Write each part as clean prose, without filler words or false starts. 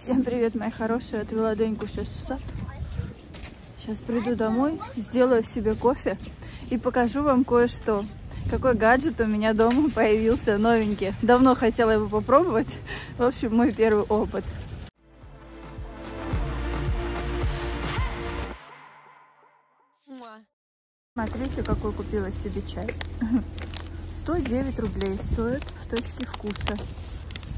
Всем привет, мои хорошие. Отвела Деньку сейчас в сад. Сейчас приду домой, сделаю себе кофе и покажу вам кое-что. Какой гаджет у меня дома появился новенький. Давно хотела его попробовать. В общем, мой первый опыт. Смотрите, какой купила себе чай. 109 рублей стоит в точке вкуса.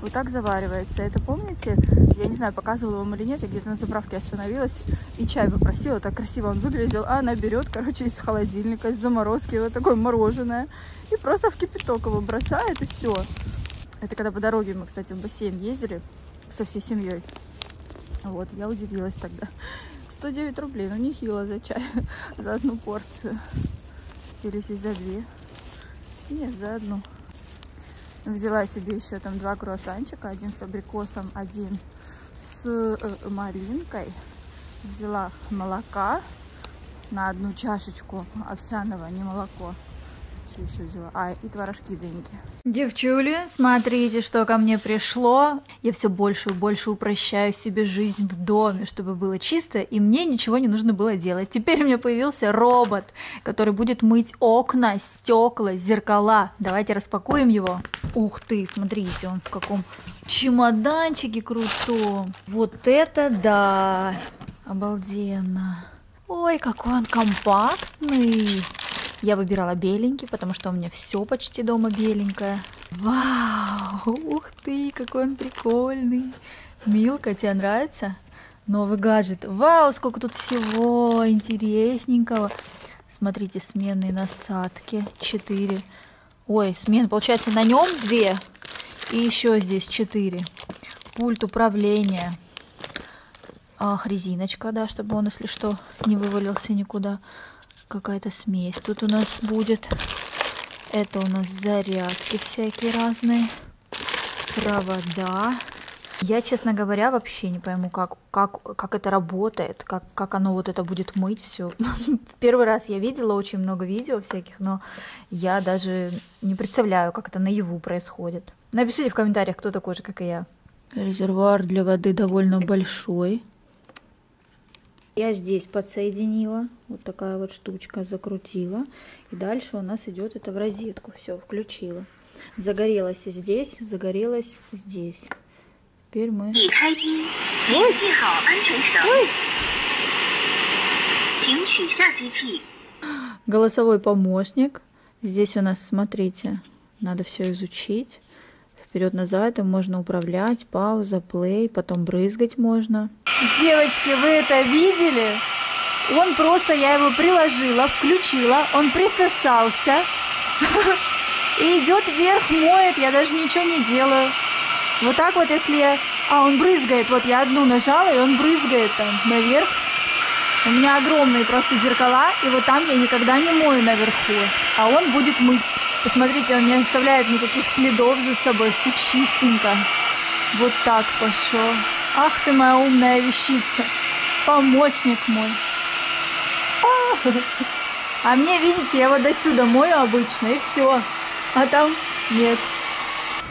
Вот так заваривается. Это помните? Я не знаю, показывала вам или нет. Я где-то на заправке остановилась и чай попросила. Так красиво он выглядел. А она берет, короче, из холодильника, из заморозки. Вот такое мороженое. И просто в кипяток его бросает, и все. Это когда по дороге мы, кстати, в бассейн ездили со всей семьей. Вот, я удивилась тогда. 109 рублей. Ну, нехило за чай. За одну порцию. Или здесь за две. Нет, за одну. Взяла себе еще там два круассанчика. Один с абрикосом, один с малинкой. Взяла молока на одну чашечку овсяного, не молоко. Что еще взяла? А, и творожки Деньки. Девчули, смотрите, что ко мне пришло. Я все больше и больше упрощаю себе жизнь в доме, чтобы было чисто, и мне ничего не нужно было делать. Теперь у меня появился робот, который будет мыть окна, стекла, зеркала. Давайте распакуем его. Ух ты, смотрите, он в каком чемоданчике крутом. Вот это да! Обалденно. Ой, какой он компактный. Я выбирала беленький, потому что у меня все почти дома беленькое. Вау! Ух ты, какой он прикольный! Милка, тебе нравится? Новый гаджет. Вау, сколько тут всего интересненького. Смотрите, сменные насадки. 4. Ой, смен, получается, на нем 2. И еще здесь 4. Пульт управления. Ах, резиночка, да, чтобы он, если что, не вывалился никуда. Какая-то смесь тут у нас будет. Это у нас зарядки всякие разные. Провода. Я, честно говоря, вообще не пойму, как это работает. Как оно вот это будет мыть все. Первый раз я видела очень много видео всяких, но я даже не представляю, как это наяву происходит. Напишите в комментариях, кто такой же, как и я. Резервуар для воды довольно большой. Я здесь подсоединила, вот такая вот штучка, закрутила. И дальше у нас идет это в розетку, все, включила. Загорелась здесь, загорелась здесь. Теперь мы... Ой! Голосовой помощник. Здесь у нас, смотрите, надо все изучить. Вперед-назад им можно управлять, пауза, плей, потом брызгать можно. Девочки, вы это видели? Он просто, я его приложила, включила, он присосался и идет вверх, моет, я даже ничего не делаю. Вот так вот, если я... А, он брызгает, вот я одну нажала, и он брызгает там наверх. У меня огромные просто зеркала, и вот там я никогда не мою наверху, а он будет мыть. Посмотрите, он не оставляет никаких следов за собой, все чистенько. Вот так пошел. Ах ты моя умная вещица, помощник мой. А мне, видите, я вот до сюда мою обычно, и все. А там нет.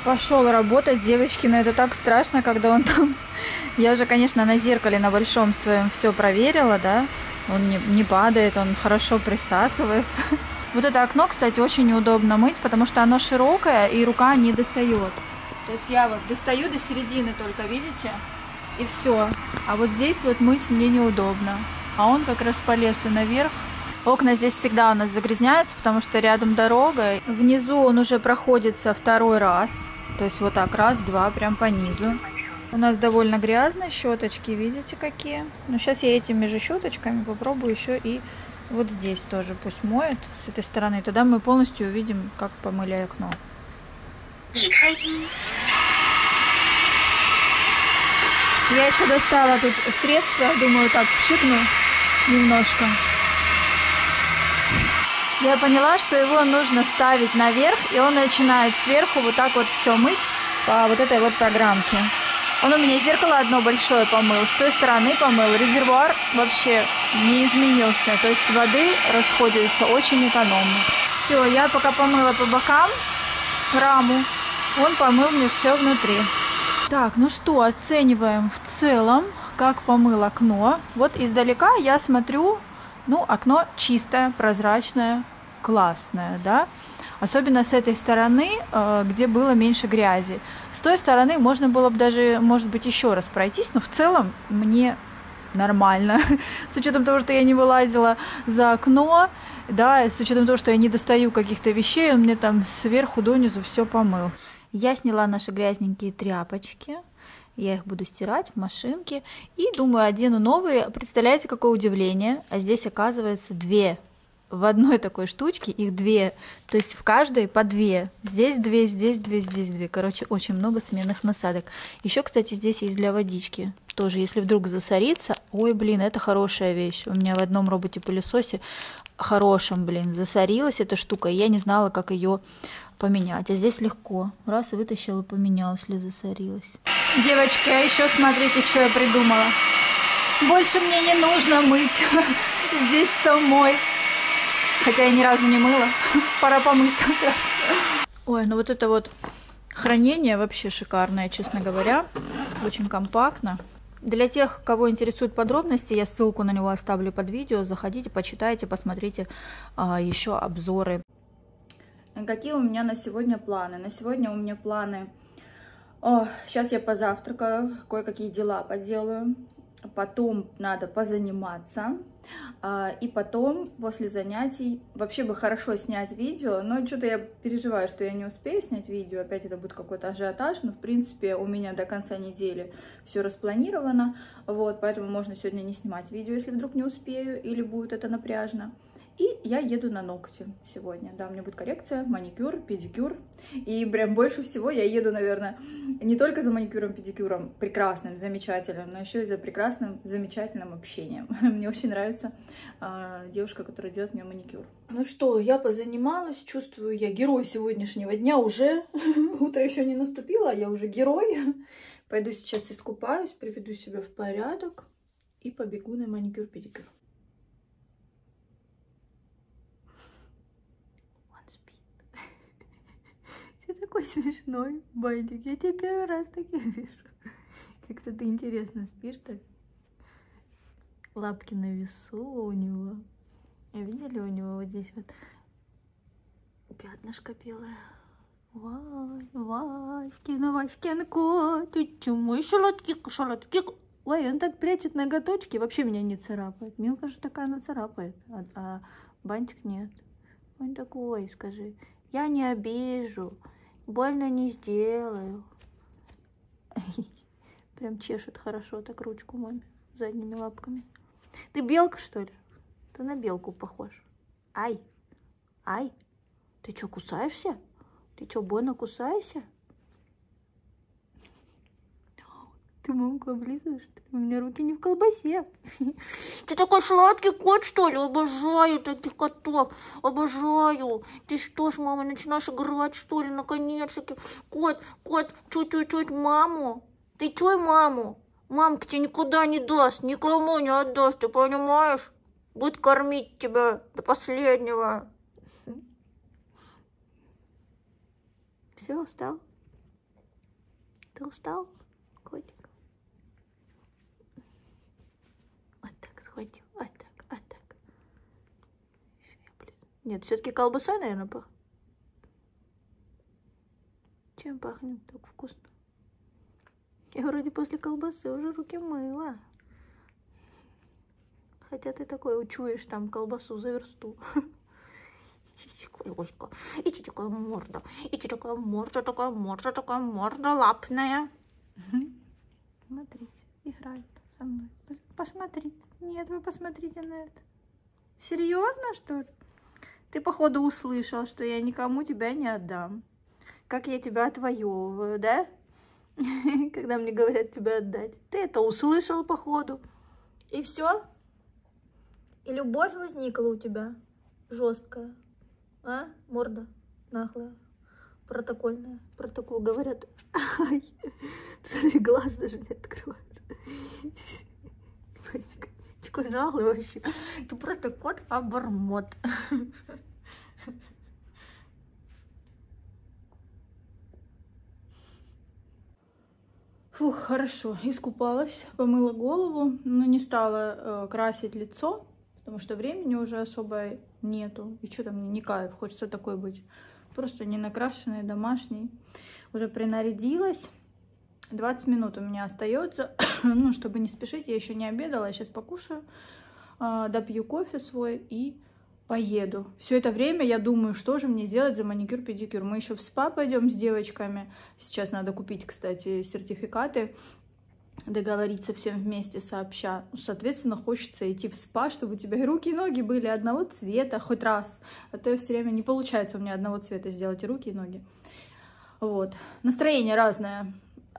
Пошел работать, девочки, но это так страшно, когда он там... Я уже, конечно, на зеркале на большом своем все проверила, да. Он не падает, он хорошо присасывается. Вот это окно, кстати, очень неудобно мыть, потому что оно широкое, и рука не достает. То есть я вот достаю до середины только, видите? И все. А вот здесь вот мыть мне неудобно. А он как раз полез и наверх. Окна здесь всегда у нас загрязняются, потому что рядом дорога. Внизу он уже проходится второй раз. То есть вот так, раз, два, прям по низу. У нас довольно грязные щеточки, видите, какие. Но сейчас я этими же щеточками попробую еще и вот здесь тоже. Пусть моет с этой стороны. Тогда мы полностью увидим, как помыли окно. Я еще достала тут средства, думаю, так пшикну немножко. Я поняла, что его нужно ставить наверх, и он начинает сверху вот так вот все мыть по вот этой вот программке. Он у меня зеркало одно большое помыл, с той стороны помыл. Резервуар вообще не изменился, то есть воды расходуется очень экономно. Все, я пока помыла по бокам раму, он помыл мне все внутри. Так, ну что, оцениваем в целом, как помыл окно. Вот издалека я смотрю, ну, окно чистое, прозрачное, классное, да. Особенно с этой стороны, где было меньше грязи. С той стороны можно было бы даже, может быть, еще раз пройтись, но в целом мне нормально. С учетом того, что я не вылазила за окно, да, с учетом того, что я не достаю каких-то вещей, он мне там сверху донизу все помыл. Я сняла наши грязненькие тряпочки. Я их буду стирать в машинке. И думаю, одену новые. Представляете, какое удивление? А здесь, оказывается, две. В одной такой штучке их две. То есть в каждой по две. Здесь две, здесь две, здесь две. Короче, очень много сменных насадок. Еще, кстати, здесь есть для водички. Тоже, если вдруг засорится. Ой, блин, это хорошая вещь. У меня в одном роботе-пылесосе хорошем, блин, засорилась эта штука. И я не знала, как ее поменять. А здесь легко. Раз, вытащила, поменялась, если засорилась. Девочки, а еще смотрите, что я придумала. Больше мне не нужно мыть здесь самой. Хотя я ни разу не мыла. Пора помыть как раз. Ой, ну вот это вот хранение вообще шикарное, честно говоря. Очень компактно. Для тех, кого интересуют подробности, я ссылку на него оставлю под видео. Заходите, почитайте, посмотрите еще обзоры. Какие у меня на сегодня планы? На сегодня у меня планы... сейчас я позавтракаю, кое-какие дела поделаю. Потом надо позаниматься, и потом после занятий вообще бы хорошо снять видео, но что-то я переживаю, что я не успею снять видео, опять это будет какой-то ажиотаж, но в принципе у меня до конца недели все распланировано, вот, поэтому можно сегодня не снимать видео, если вдруг не успею или будет это напряжно. И я еду на ногти сегодня, да, у меня будет коррекция, маникюр, педикюр, и прям больше всего я еду, наверное, не только за маникюром, педикюром, прекрасным, замечательным, но еще и за прекрасным, замечательным общением. Мне очень нравится девушка, которая делает мне маникюр. Ну что, я позанималась, чувствую, я герой сегодняшнего дня уже, утро еще не наступило, а я уже герой. Пойду сейчас искупаюсь, приведу себя в порядок и побегу на маникюр-педикюр. Такой смешной, Байдик, я тебя первый раз таких вижу. Как-то ты интересно спишь так. Лапки на весу у него. Видели у него вот здесь вот пятнышко белое? Вай, Васькина, Васькенко, тетю мой, шалотик, шалотик. Ой, он так прячет ноготочки, вообще меня не царапает. Милка же такая, она царапает, а Бантик нет. Он такой, скажи, я не обижу. Больно не сделаю. Прям чешет хорошо так ручку маме задними лапками. Ты белка, что ли? Ты на белку похож. Ай, ай. Ты чё, кусаешься? Ты чё, больно кусаешься? Ты мамку облизываешь? У меня руки не в колбасе. Ты такой сладкий кот, что ли? Обожаю таких котов. Обожаю. Ты что ж, мама, начинаешь играть, что ли? Наконец-таки. Кот, кот, чуть-чуть маму. Ты чуй маму. Мамка тебе никуда не даст, никому не отдаст, ты понимаешь? Будет кормить тебя до последнего. Все, устал? Ты устал, котик? А так, а так. Нет, все-таки колбасой, наверное, пахнет. Чем пахнет? Так вкусно. Я вроде после колбасы уже руки мыла. Хотя ты такой учуешь там колбасу за версту. Иди такая морда. Иди такая морда, такая морда, такая морда лапная. Смотрите, играет со мной. Посмотрите. Нет, вы посмотрите на это. Серьезно, что ли? Ты, походу, услышал, что я никому тебя не отдам. Как я тебя отвоевываю, да? Когда мне говорят тебя отдать. Ты это услышал, походу. И все? И любовь возникла у тебя? Жесткая. А? Морда нахлая. Протокольная. Про такую говорят. Ай, глаз даже не открывают. Такой наглый вообще. Ты просто кот-обормот. Фух, хорошо, искупалась, помыла голову, но не стала красить лицо, потому что времени уже особо нету. И что-то мне не кайф, хочется такой быть. Просто не накрашенный, домашний. Уже принарядилась. 20 минут у меня остается. Ну, чтобы не спешить, я еще не обедала, я сейчас покушаю, допью кофе свой и поеду. Все это время я думаю, что же мне сделать за маникюр-педикюр. Мы еще в спа пойдем с девочками. Сейчас надо купить, кстати, сертификаты, договориться всем вместе сообща. Соответственно, хочется идти в спа, чтобы у тебя и руки, и ноги были одного цвета хоть раз. А то все время не получается у меня одного цвета сделать и руки, и ноги. Вот. Настроение разное.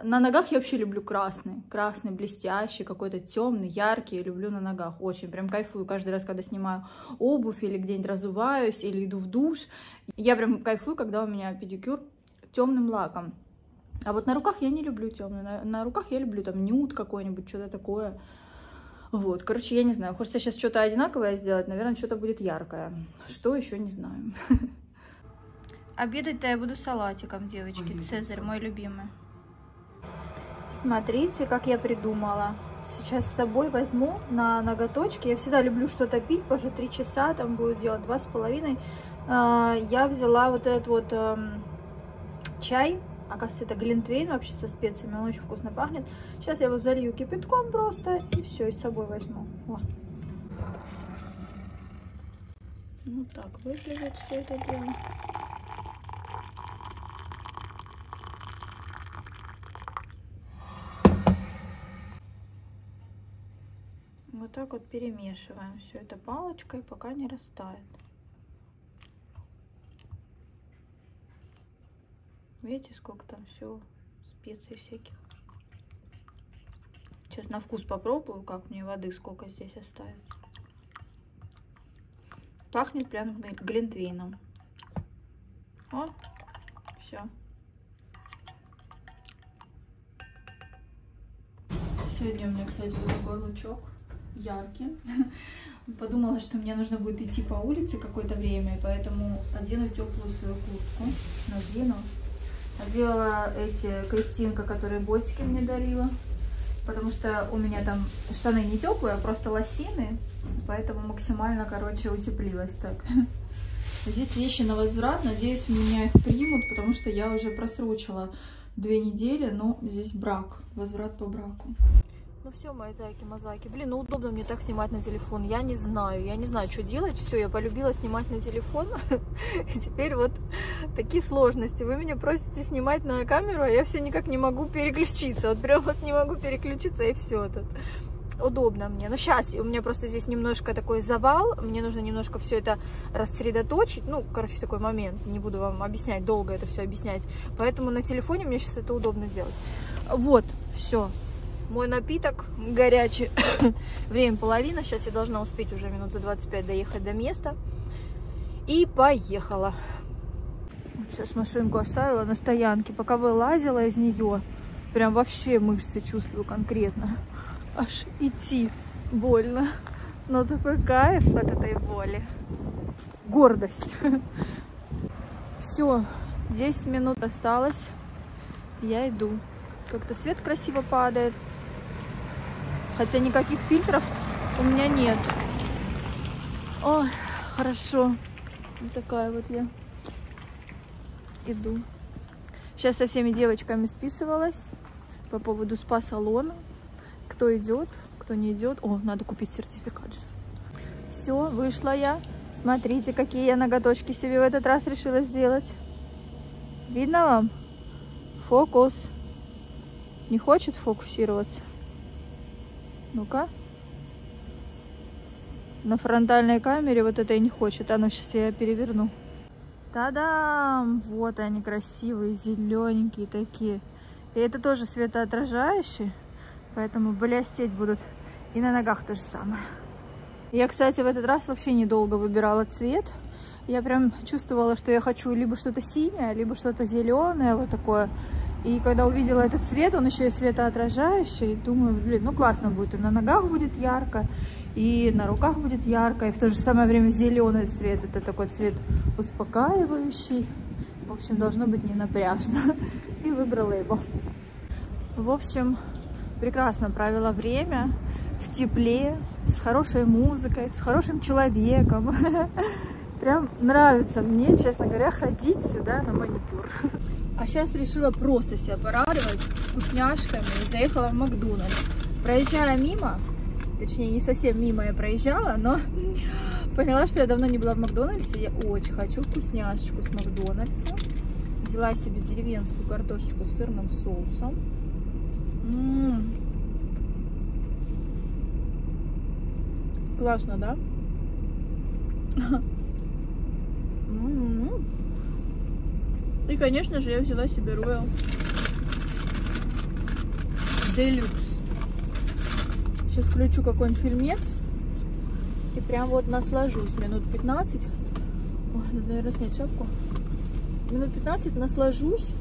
На ногах я вообще люблю красный. Красный, блестящий, какой-то темный, яркий. Я люблю на ногах. Очень прям кайфую каждый раз, когда снимаю обувь или где-нибудь разуваюсь, или иду в душ. Я прям кайфую, когда у меня педикюр темным лаком. А вот на руках я не люблю темный. На руках я люблю там нюд какой-нибудь, что-то такое. Вот, короче, я не знаю. Хочется сейчас что-то одинаковое сделать. Наверное, что-то будет яркое. Что еще, не знаю. Обедать-то я буду салатиком, девочки. Цезарь, мой любимый. Смотрите, как я придумала. Сейчас с собой возьму на ноготочки. Я всегда люблю что-то пить, позже 3 часа, там будет делать 2,5. Я взяла вот этот вот чай. Оказывается, это глинтвейн вообще со специями. Он очень вкусно пахнет. Сейчас я его залью кипятком просто и все, и с собой возьму. О. Вот так выглядит все это дело. Вот так вот перемешиваем все это палочкой, пока не растает. Видите, сколько там всего, специй всяких. Сейчас на вкус попробую, как мне воды сколько здесь остается. Пахнет прям глинтвейном. Вот, все. Сегодня у меня, кстати, был такой лучок. Яркий. Подумала, что мне нужно будет идти по улице какое-то время, и поэтому одену теплую свою куртку. Надену. Надела эти Кристинка, которые ботики мне дарила, потому что у меня там штаны не теплые, а просто лосины, поэтому максимально, короче, утеплилась так. Здесь вещи на возврат, надеюсь, у меня их примут, потому что я уже просрочила 2 недели, но здесь брак, возврат по браку. Ну все, мои зайки-мозаики. Блин, ну удобно мне так снимать на телефон. Я не знаю, что делать. Все, я полюбила снимать на телефон. И теперь вот такие сложности. Вы меня просите снимать на камеру, а я все никак не могу переключиться. Вот прям вот не могу переключиться, и все тут. Удобно мне. Но сейчас у меня просто здесь немножко такой завал. Мне нужно немножко все это рассредоточить. Ну, короче, такой момент. Не буду вам объяснять, долго это все объяснять. Поэтому на телефоне мне сейчас это удобно делать. Вот, все. Мой напиток горячий. Время половина. Сейчас я должна успеть уже минут за 25 доехать до места. И поехала. Вот сейчас машинку оставила на стоянке. Пока вылазила из нее, прям вообще мышцы чувствую конкретно. Аж идти больно. Но такой кайф от этой боли. Гордость. Все. 10 минут осталось. Я иду. Как-то свет красиво падает. Хотя никаких фильтров у меня нет. О, хорошо. Вот такая вот я иду. Сейчас со всеми девочками списывалась по поводу спа-салона. Кто идет, кто не идет. О, надо купить сертификат же. Все, вышла я. Смотрите, какие я ноготочки себе в этот раз решила сделать. Видно вам? Фокус. Не хочет фокусироваться. Ну-ка. На фронтальной камере вот это и не хочет. А ну сейчас я переверну. Та-дам! Вот они красивые, зелененькие такие. И это тоже светоотражающие. Поэтому блестеть будут. И на ногах то же самое. Я, кстати, в этот раз вообще недолго выбирала цвет. Я прям чувствовала, что я хочу либо что-то синее, либо что-то зеленое. Вот такое. И когда увидела этот цвет, он еще и светоотражающий, думаю, блин, ну классно будет. И на ногах будет ярко, и на руках будет ярко, и в то же самое время зеленый цвет. Это такой цвет успокаивающий. В общем, должно быть не напряжно. И выбрала его. В общем, прекрасно провела время в тепле, с хорошей музыкой, с хорошим человеком. Прям нравится мне, честно говоря, ходить сюда на маникюр. А сейчас решила просто себя порадовать вкусняшками и заехала в Макдональдс. Проезжая мимо, точнее не совсем мимо я проезжала, но поняла, что я давно не была в Макдональдсе. Я очень хочу вкусняшечку с Макдональдса. Взяла себе деревенскую картошечку с сырным соусом. Классно, да? И, конечно же, я взяла себе Royal Deluxe. Сейчас включу какой-нибудь фильмец и прям вот наслажусь минут 15. Ой, надо, наверное, снять шапку. Минут 15 наслажусь.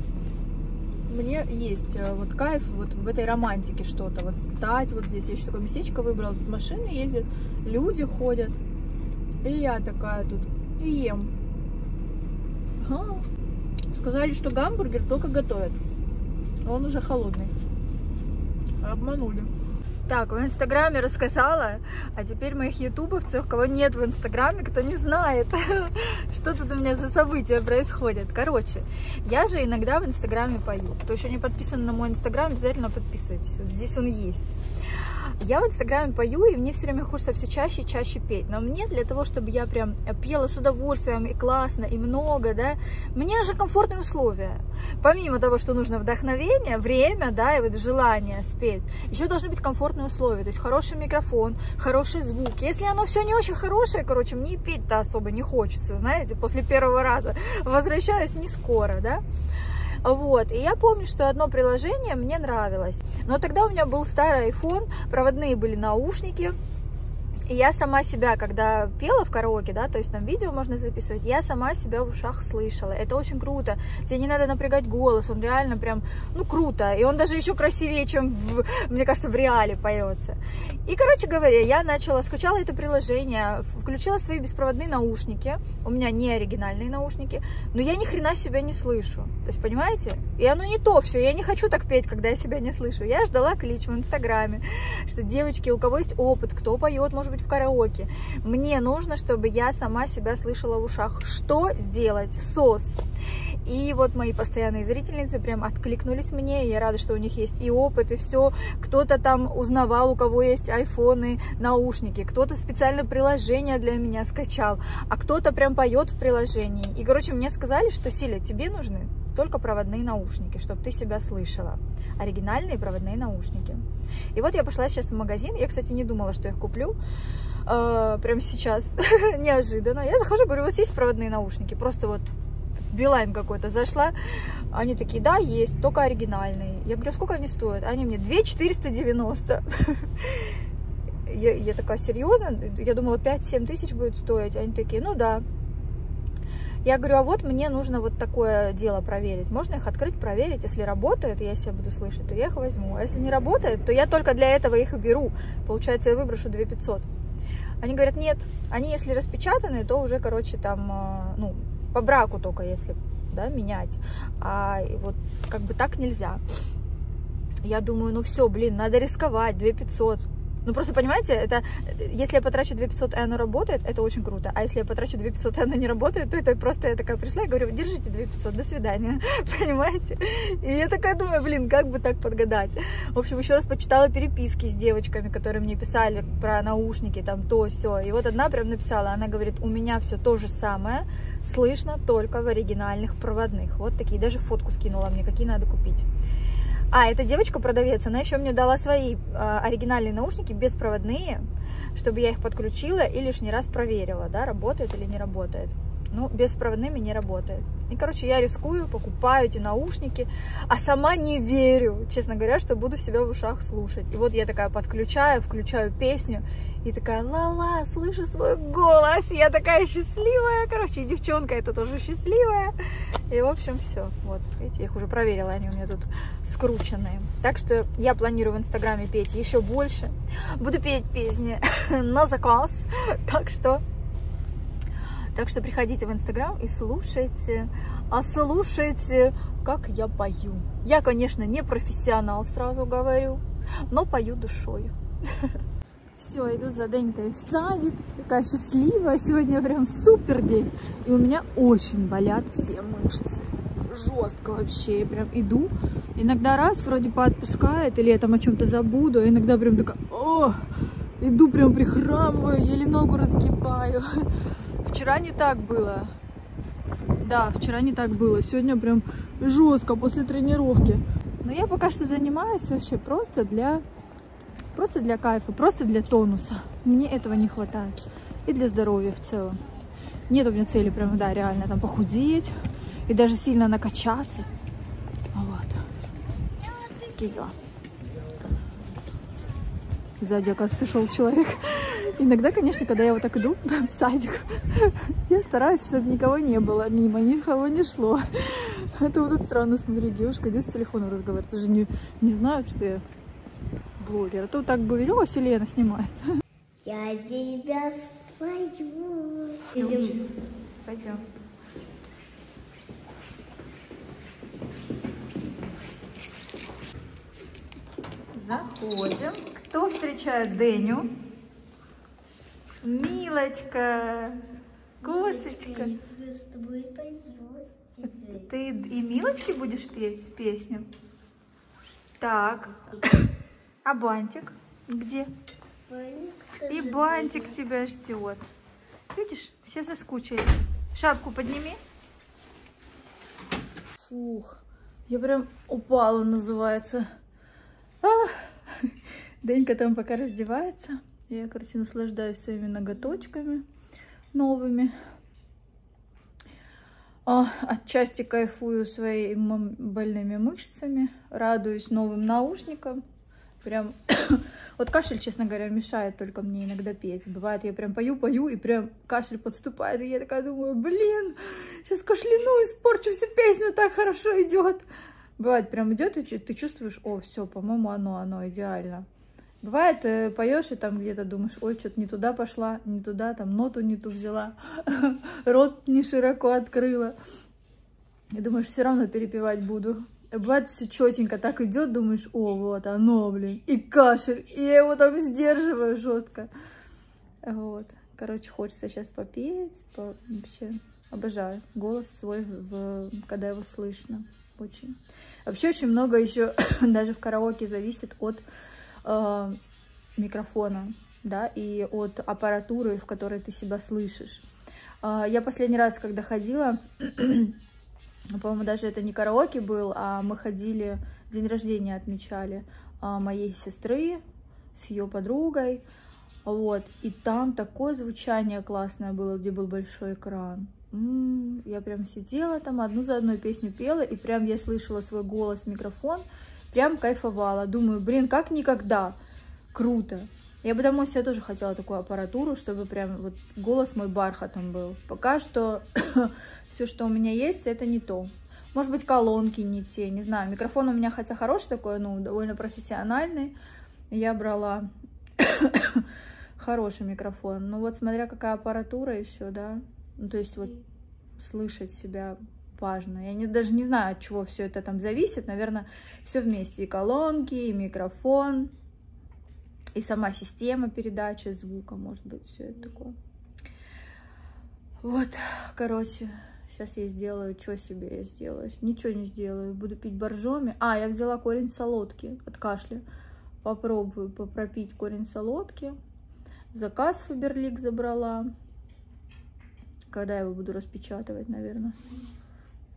Мне есть вот кайф вот в этой романтике что-то. Вот встать вот здесь. Я еще такое местечко выбрала. Тут машины ездят, люди ходят. И я такая тут и ем. Сказали, что гамбургер только готовят. Он уже холодный. Обманули. Так, в Инстаграме рассказала, а теперь моих ютубовцев, кого нет в Инстаграме, кто не знает, что тут у меня за события происходят. Короче, я же иногда в Инстаграме пою. Кто еще не подписан на мой Инстаграм, обязательно подписывайтесь. Вот здесь он есть. Я в Инстаграме пою, и мне все время хочется все чаще и чаще петь. Но мне для того, чтобы я прям пела с удовольствием, и классно, и много, да, мне же комфортные условия. Помимо того, что нужно вдохновение, время, да, и вот желание спеть, еще должны быть комфортные условия. То есть хороший микрофон, хороший звук. Если оно все не очень хорошее, короче, мне петь-то особо не хочется, знаете, после первого раза. Возвращаюсь не скоро, да. Вот, и я помню, что одно приложение мне нравилось, но тогда у меня был старый iPhone, проводные были наушники, и я сама себя, когда пела в караоке, да, то есть там видео можно записывать, я сама себя в ушах слышала, это очень круто, тебе не надо напрягать голос, он реально прям, ну, круто, и он даже еще красивее, чем, мне кажется, в реале поется. И, короче говоря, я начала, скачала это приложение, включила свои беспроводные наушники, у меня не оригинальные наушники, но я ни хрена себя не слышу, то есть, понимаете, и оно не то все, я не хочу так петь, когда я себя не слышу, я ждала клич в Инстаграме, что девочки, у кого есть опыт, кто поет, может быть, в караоке, мне нужно, чтобы я сама себя слышала в ушах, что сделать, сос. И вот мои постоянные зрительницы прям откликнулись мне, и я рада, что у них есть и опыт, и все. Кто-то там узнавал, у кого есть айфоны, наушники, кто-то специально приложение для меня скачал, а кто-то прям поет в приложении. И, короче, мне сказали, что, Силя, тебе нужны только проводные наушники, чтобы ты себя слышала. Оригинальные проводные наушники. И вот я пошла сейчас в магазин, я, кстати, не думала, что их куплю. Прямо сейчас, неожиданно. Я захожу, говорю, у вас есть проводные наушники? Просто вот... Билайн какой-то зашла, они такие, да, есть, только оригинальные. Я говорю, сколько они стоят? Они мне 2490. Я такая, серьезно? Я думала, 5-7 тысяч будет стоить. Они такие, ну да. Я говорю, а вот мне нужно вот такое дело проверить. Можно их открыть, проверить. Если работает, я себя буду слышать, то я их возьму. А если не работает, то я только для этого их и беру. Получается, я выброшу 2500. Они говорят, нет. Они, если распечатаны, то уже, короче, там, ну, по браку только, если, да, менять. А вот как бы так нельзя. Я думаю, ну все, блин, надо рисковать, 2500. Ну просто, понимаете, это если я потрачу 2500, и оно работает, это очень круто. А если я потрачу 2500, и оно не работает, то это просто я такая пришла и говорю, держите 2500, до свидания. Понимаете? И я такая думаю, блин, как бы так подгадать. В общем, еще раз почитала переписки с девочками, которые мне писали про наушники, там то, сё. И вот одна прям написала, она говорит, у меня все то же самое, слышно только в оригинальных проводных. Вот такие, даже фотку скинула мне, какие надо купить. А, эта девочка-продавец, она еще мне дала свои оригинальные наушники, беспроводные, чтобы я их подключила и лишний раз проверила, да, работает или не работает. Ну, беспроводными не работает. И, короче, я рискую, покупаю эти наушники, а сама не верю, честно говоря, что буду себя в ушах слушать. И вот я такая подключаю, включаю песню, и такая, ла-ла, слышу свой голос, я такая счастливая, короче, и девчонка эта тоже счастливая. И, в общем, все. Вот, видите, я их уже проверила, они у меня тут скрученные. Так что я планирую в Инстаграме петь еще больше. Буду петь песни на заказ, так что... Так что приходите в Инстаграм и слушайте, как я пою. Я, конечно, не профессионал, сразу говорю, но пою душой. Все, иду за Денькой в садик, такая счастливая, сегодня прям супер день. И у меня очень болят все мышцы, жестко вообще, я прям иду. Иногда раз вроде поотпускает, или я там о чем-то забуду, а иногда прям такая, о, иду прям прихрамываю, еле ногу разгибаю. Вчера не так было, да, вчера не так было, сегодня прям жестко после тренировки. Но я пока что занимаюсь вообще просто для кайфа, просто для тонуса. Мне этого не хватает. И для здоровья в целом. Нет у меня цели прям, да, реально там похудеть и даже сильно накачаться. Вот. Такие дела. Сзади, оказывается, шел человек. Иногда, конечно, когда я вот так иду в садик, я стараюсь, чтобы никого не было мимо, никого не шло. А то вот тут странно, смотрю, девушка идет с телефоном разговаривает. Даже не знают, что я блогер. А то так бы велела, Селена снимает. Я тебя спою. Идем. Пойдем. Заходим. Кто встречает Деню? Милочка, кошечка. Ты и Милочке будешь петь песню? Так. А бантик где? И бантик тебя ждет. Видишь, все соскучились. Шапку подними. Фух, я прям упала, называется. Ах. Денька там пока раздевается. Я, короче, наслаждаюсь своими ноготочками новыми. Отчасти кайфую своими больными мышцами. Радуюсь новым наушникам. Прям вот кашель, честно говоря, мешает только мне иногда петь. Бывает, я прям пою, и прям кашель подступает. И я такая думаю, блин, сейчас кашляну, испорчу всю песню, так хорошо идет. Бывает, прям идет, и ты чувствуешь, о, все, по-моему, оно идеально. Бывает, поешь и там где-то думаешь, ой, что-то не туда пошла, не туда, там ноту не ту взяла, рот не широко открыла. И думаешь, все равно перепевать буду. И бывает, все четенько так идет, думаешь, о, вот оно, блин, и кашель, и я его там сдерживаю жестко. Вот, короче, хочется сейчас попеть, вообще обожаю голос свой, когда его слышно, очень. Вообще очень много еще даже в караоке зависит от микрофона, да, и от аппаратуры, в которой ты себя слышишь. Я последний раз, когда ходила, по-моему, даже это не караоке был, а мы ходили, день рождения отмечали моей сестры с ее подругой, вот, и там такое звучание классное было, где был большой экран. Я прям сидела там, одну за одной песню пела, и прям я слышала свой голос в микрофон. Прям кайфовала. Думаю, блин, как никогда. Круто. Я бы домой себе тоже хотела такую аппаратуру, чтобы прям вот голос мой бархатом был. Пока что все, что у меня есть, это не то. Может быть, колонки не те, не знаю. Микрофон у меня хотя хороший такой, ну, довольно профессиональный. Я брала хороший микрофон. Ну, вот смотря какая аппаратура еще, да. Ну, то есть вот слышать себя... важно. Я даже не знаю, от чего все это там зависит. Наверное, все вместе. И колонки, и микрофон, и сама система передачи звука, может быть, все это такое. Вот, короче, сейчас я сделаю, что себе я сделаю. Ничего не сделаю. Буду пить боржоми. Я взяла корень солодки от кашля. Попробую попропить корень солодки. Заказ Фаберлик забрала. Когда я его буду распечатывать, наверное.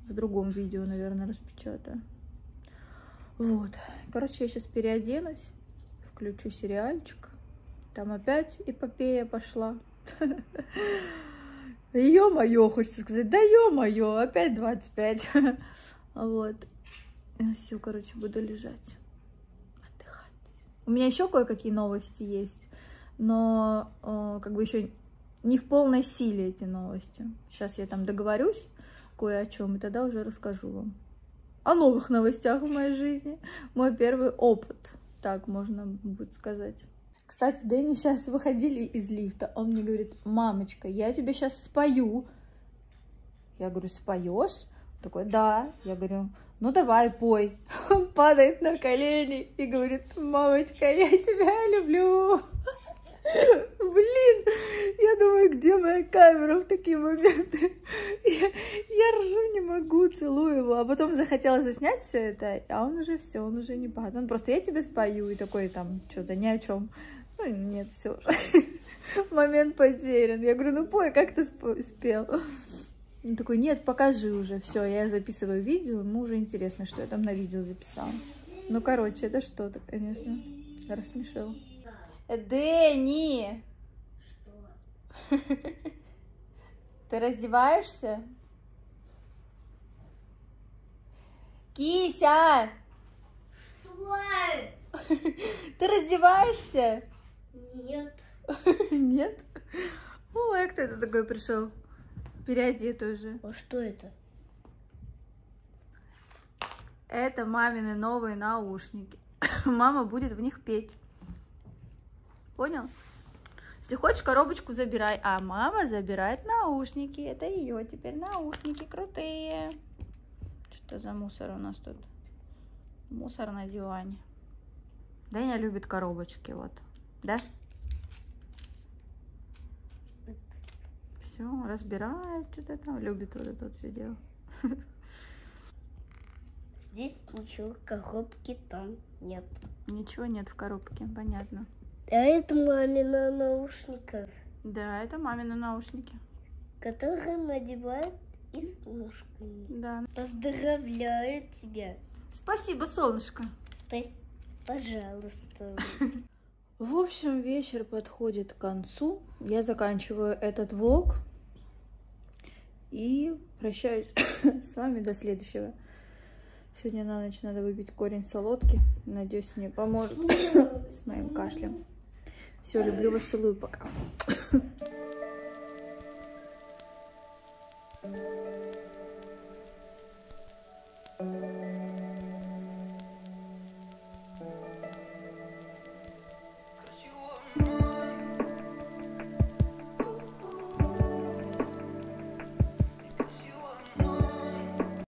В другом видео, наверное, распечатаю. Вот. Короче, я сейчас переоденусь, включу сериальчик. Там опять эпопея пошла. Ё-моё, хочется сказать. Да ё-моё, опять 25. Вот. Все, короче, буду лежать. Отдыхать. У меня еще кое-какие новости есть. Но как бы еще не в полной силе эти новости. Сейчас я там договорюсь кое о чем, и тогда уже расскажу вам о новых новостях в моей жизни. Мой первый опыт, так можно будет сказать. Кстати, Дэнни сейчас выходили из лифта. Он мне говорит: мамочка, я тебя сейчас спою. Я говорю: споешь? Он такой: да. Я говорю: ну давай, пой. Он падает на колени и говорит: мамочка, я тебя люблю. Блин, я думаю, где моя камера в такие моменты? Я ржу, не могу, целую его. А потом захотела заснять все это, а он уже все, он уже не падает. Он просто: я тебе спою, и такой там что-то ни о чем. Ну нет, все уже. Момент потерян. Я говорю: ну пой, как ты спел? Он такой: нет, покажи уже. Все, я записываю видео, ему уже интересно, что я там на видео записала. Ну, короче, это что-то, конечно, рассмешило. Дэнни! Что? Ты раздеваешься? Кися! Что? Ты раздеваешься? Нет. Нет? Ой, а кто это такой пришел? Переодетый уже. А что это? Это мамины новые наушники. Мама будет в них петь. Понял? Если хочешь, коробочку забирай. А мама забирает наушники. Это ее теперь наушники крутые. Что за мусор у нас тут? Мусор на диване. Даня любит коробочки, вот. Да? Все, разбирает что-то там. Любит вот это все дело. Здесь ничего, коробки там нет. Ничего нет в коробке, понятно. А это мамина наушника. Да, это мамина наушники. Которые надевают и с ушками. Да. Поздравляю тебя. Спасибо, солнышко. Пожалуйста. В общем, вечер подходит к концу. Я заканчиваю этот влог. И прощаюсь с вами до следующего. Сегодня на ночь надо выпить корень солодки. Надеюсь, мне поможет с моим кашлем. Все, люблю вас, целую, пока.